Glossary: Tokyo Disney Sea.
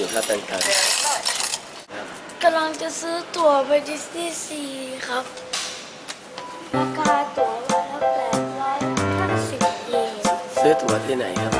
อยู่ครับแฟนคลับกำลังจะซื้อตั๋วไปดิสนีย์ซีครับราคาตั๋ว150 เยนซื้อตั๋วที่ไหนครับ